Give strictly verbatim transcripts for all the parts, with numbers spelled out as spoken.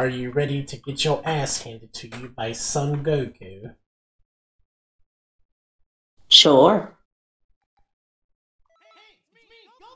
Are you ready to get your ass handed to you by Son Goku? Sure.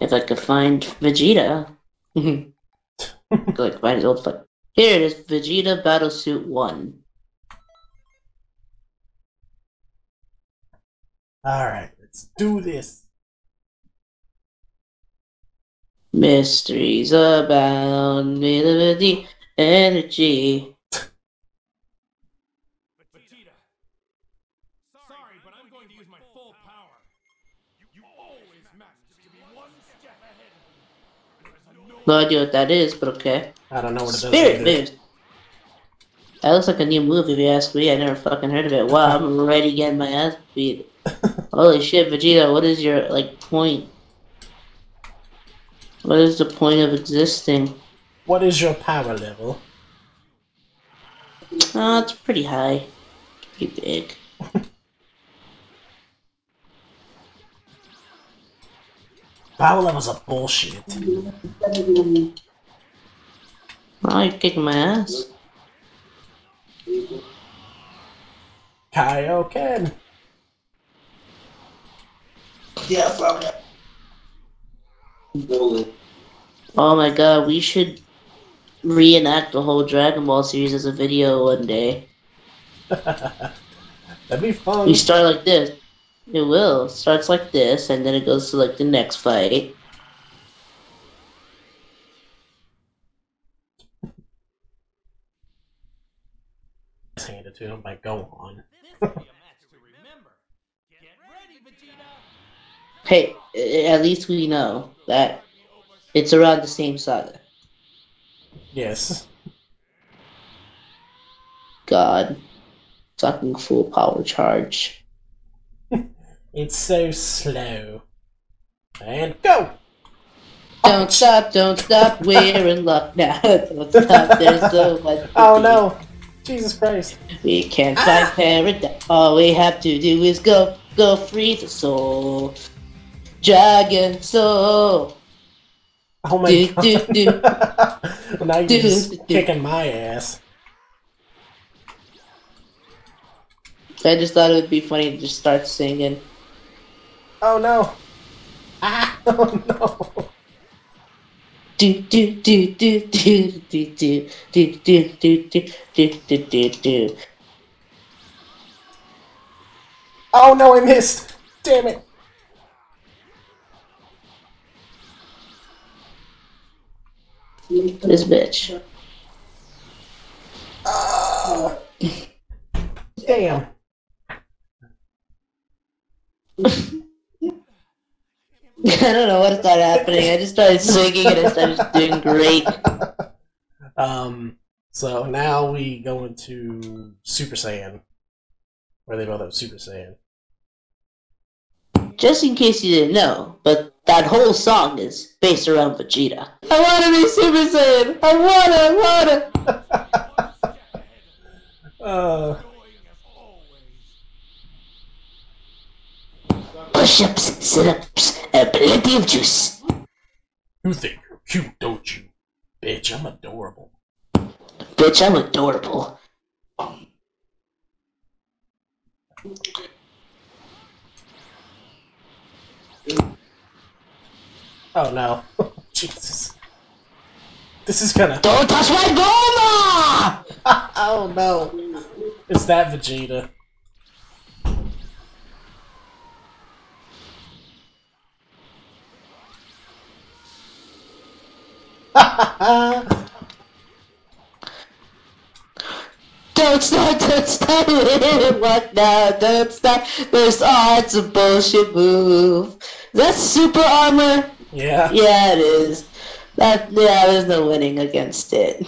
If I could find Vegeta. Good, find his old foot. Here it is, Vegeta Battle Suit one. Alright, let's do this. Mysteries abound, made of the energy. Vegeta. Sorry, but I'm going to use my full power. You, you always manage to be one step ahead. No, no idea what that is, but okay. I don't know what it Spirit is. Spirit That looks like a new movie, if you ask me. I never fucking heard of it. Wow, I'm already getting my ass beat. Holy shit, Vegeta, what is your, like, point? What is the point of existing? What is your power level? Oh, it's pretty high. It's pretty big. Power levels are bullshit. Well, you're kicking my ass. Kaioken! Yeah, probably. Oh my god, we should reenact the whole Dragon Ball series as a video one day. That'd be fun. We start like this. It will. It starts like this, and then it goes to like the next fight. Hand it to him by go on. Hey, at least we know that it's around the same saga. Yes. God. Fucking full power charge. It's so slow. And go! Don't Ouch. Stop, don't stop, we're in luck now. Don't stop, there's so much. Oh no! Jesus Christ. We can't find ah! paradise. All we have to do is go, go free the soul. Dragon soul. Oh my do, god. Do, do. Well, now you're do, just do, kicking do. my ass. I just thought it would be funny to just start singing. Oh no. Ah, oh no. Do do do do do do do do do do do do do do. Oh no, I missed! Damn it! This bitch. Oh. Damn. I don't know what started happening. I just started swinging and I started doing great. Um, so now we go into Super Saiyan. Where they both have Super Saiyan. Just in case you didn't know, but that whole song is based around Vegeta. I wanna be Super Saiyan! I wanna, I wanna! uh. Push-ups, sit-ups, and plenty of juice. You think you're cute, don't you? Bitch, I'm adorable. Bitch, I'm adorable. Oh no. Jesus. This is gonna- Don't touch my Goma! Oh no. It's that Vegeta. Don't stop, don't stop, what now, don't stop, there's all it's a bullshit move. That's super armor? Yeah. Yeah, it is. That, yeah, there's no winning against it.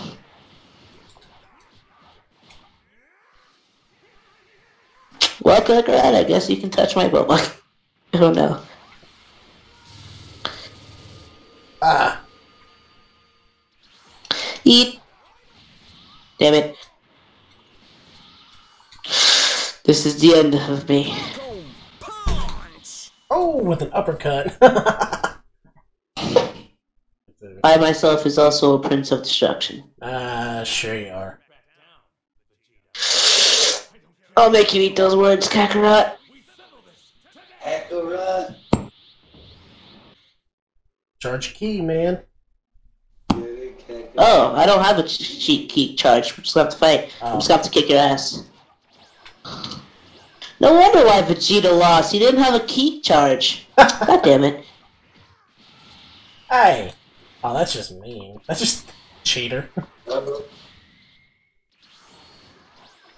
Well, Kakarot, I guess you can touch my bubble. I don't know. Ah. Eat. Damn it. This is the end of me. Oh, with an uppercut. I myself is also a Prince of Destruction. Ah, uh, sure you are. I'll make you eat those words, Kakarot. Kakarot. Charge key, man. Oh, I don't have a cheat key charge. We're just gonna have to fight. Oh. I'm just gonna have to kick your ass. No wonder why Vegeta lost. He didn't have a key charge. God damn it. Hey. Oh, that's just mean. That's just cheater.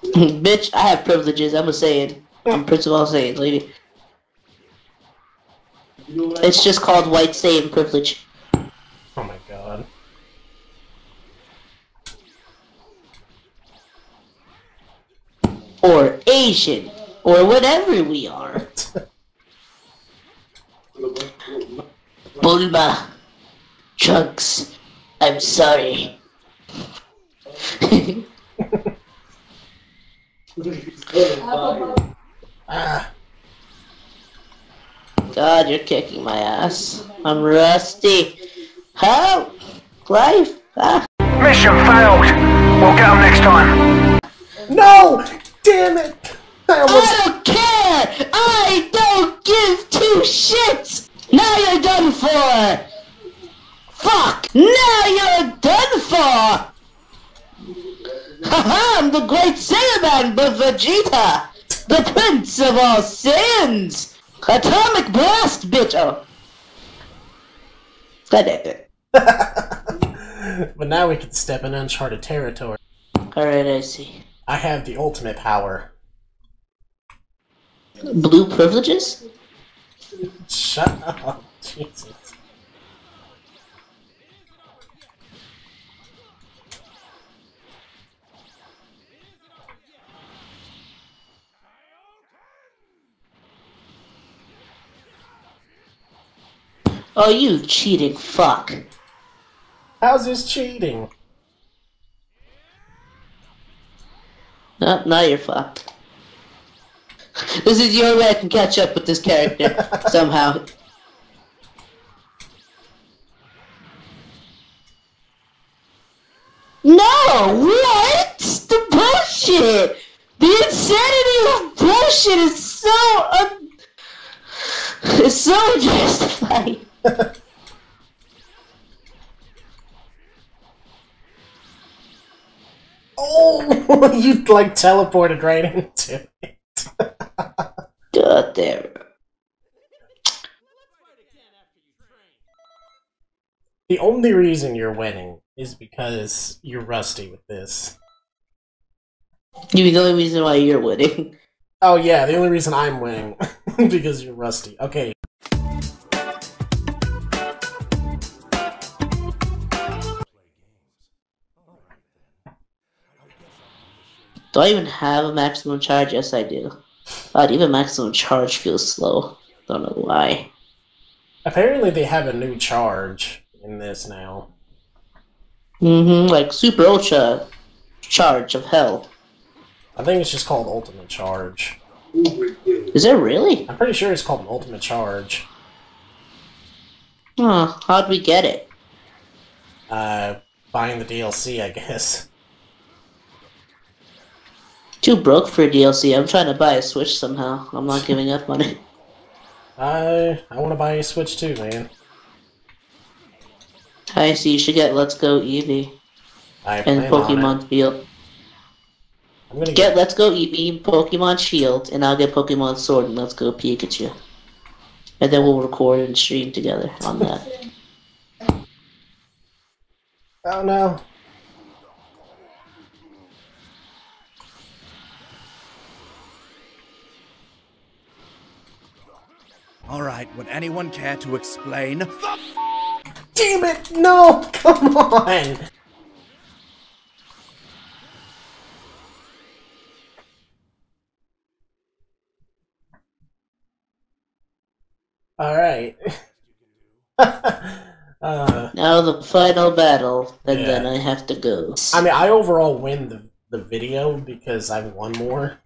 Bitch, I have privileges. I'm a Saiyan. I'm Prince of all Saiyans, lady. It's just called White Saiyan privilege. Oh my god. Or Asian. Or whatever we are. Bulma. Trunks. I'm sorry. Ah. God, you're kicking my ass. I'm rusty. Help! Life! Ah. Mission failed. We'll get them next time. No! Damn it! I, almost... I don't care! I don't give two shits! Now you're done for! Fuck! Now you're done for! Haha, I'm the great Saiyaman, but Vegeta! The Prince of all Saiyans! Atomic Blast, bitch! Oh. God damn it. But now we can step in uncharted territory. Alright, I see. I have the ultimate power. Blue privileges? Shut up, Jesus. Oh, you cheating fuck. How's this cheating? Oh, now you're fucked. This is the only way I can catch up with this character, somehow. No! What? The bullshit! The insanity of bullshit is so... Un it's so unjustified. Oh, you like teleported right into it. God damn it. The only reason you're winning is because you're rusty with this. You mean the only reason why you're winning? Oh yeah, the only reason I'm winning because you're rusty. Okay. Do I even have a maximum charge? Yes, I do. God, even maximum charge feels slow. Don't know why. Apparently they have a new charge in this now. Mm-hmm, like Super Ultra Charge of Hell. I think it's just called Ultimate Charge. Is it really? I'm pretty sure it's called an Ultimate Charge. Huh, how'd we get it? Uh, buying the D L C, I guess. Too broke for a D L C. I'm trying to buy a Switch somehow. I'm not giving up on it. I I want to buy a Switch too, man. I see. You should get Let's Go Eevee I and Pokemon Shield. I'm gonna get, get Let's Go Eevee, Pokemon Shield, and I'll get Pokemon Sword and Let's Go Pikachu. And then we'll record and stream together on that. Oh no. Alright, would anyone care to explain? The f Damn it! No! Come on! Alright. uh, now the final battle, and yeah. Then I have to go. I mean, I overall win the, the video because I've won more.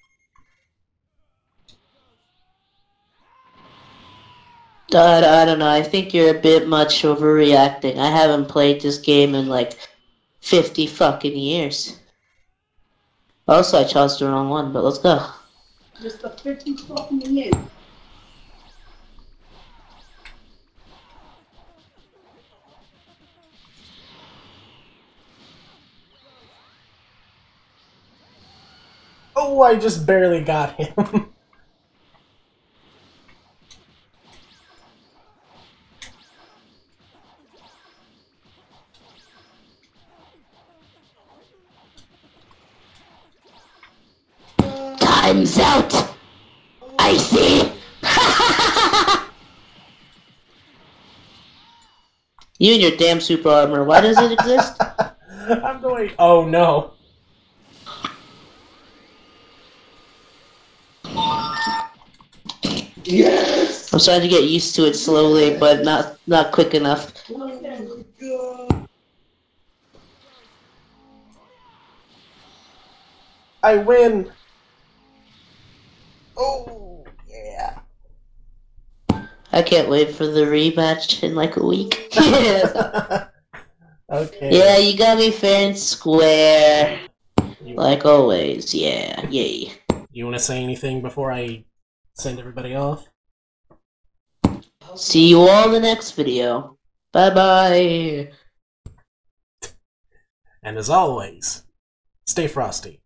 Uh, I don't know. I think you're a bit much overreacting. I haven't played this game in like fifty fucking years. Also, I chose the wrong one, but let's go. Just the fifty fucking years. Oh, I just barely got him. Time's out. I see. You and your damn super armor. Why does it exist? I'm going. Oh no. Yes. I'm starting to get used to it slowly, but not not quick enough. I win. Oh yeah. I can't wait for the rematch in like a week. Yeah. Okay. Yeah, you got me fair and square. You like always, yeah, yay. You wanna say anything before I send everybody off? See you all in the next video. Bye bye. And as always, stay frosty.